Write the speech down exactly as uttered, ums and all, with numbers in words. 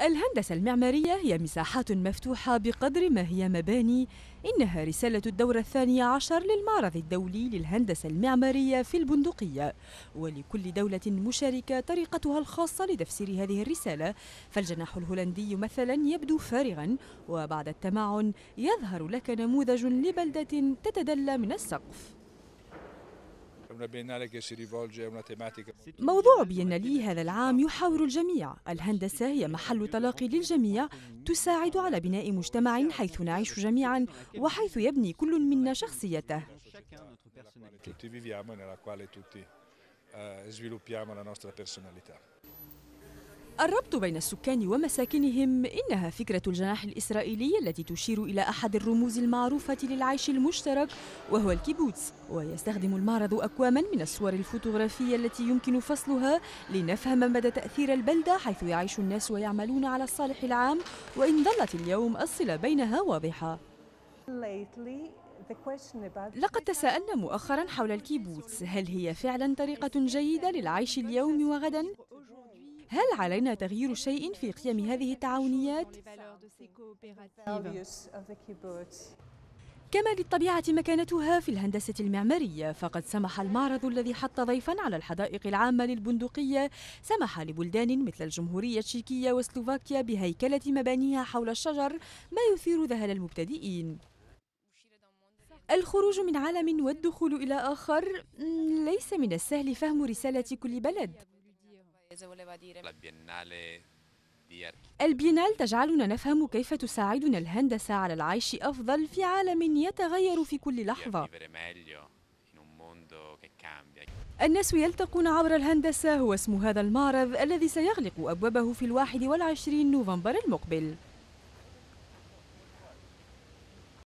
الهندسة المعمارية هي مساحات مفتوحة بقدر ما هي مباني. إنها رسالة الدورة الثانية عشر للمعرض الدولي للهندسة المعمارية في البندقية، ولكل دولة مشاركة طريقتها الخاصة لتفسير هذه الرسالة. فالجناح الهولندي مثلا يبدو فارغا، وبعد التمعن يظهر لك نموذج لبلدة تتدلى من السقف. موضوع بينالي هذا العام يحاور الجميع. الهندسة هي محل تلاقي للجميع، تساعد على بناء مجتمع حيث نعيش جميعا، وحيث يبني كل منا شخصيته. الربط بين السكان ومساكنهم، إنها فكرة الجناح الإسرائيلي التي تشير إلى أحد الرموز المعروفة للعيش المشترك وهو الكيبوتس. ويستخدم المعرض أكواما من الصور الفوتوغرافية التي يمكن فصلها لنفهم مدى تأثير البلدة حيث يعيش الناس ويعملون على الصالح العام، وإن ظلت اليوم الصلة بينها واضحة. لقد تساءلنا مؤخرا حول الكيبوتس، هل هي فعلا طريقة جيدة للعيش اليوم وغدا؟ هل علينا تغيير شيء في قيم هذه التعاونيات؟ كما للطبيعة مكانتها في الهندسة المعمارية، فقد سمح المعرض الذي حط ضيفاً على الحدائق العامة للبندقية، سمح لبلدان مثل الجمهورية التشيكية وسلوفاكيا بهيكلة مبانيها حول الشجر، ما يثير ذهل المبتدئين. الخروج من عالم والدخول إلى آخر، ليس من السهل فهم رسالة كل بلد. البينال تجعلنا نفهم كيف تساعدنا الهندسة على العيش أفضل في عالم يتغير في كل لحظة. الناس يلتقون عبر الهندسة هو اسم هذا المعرض الذي سيغلق أبوابه في الواحد والعشرين نوفمبر المقبل.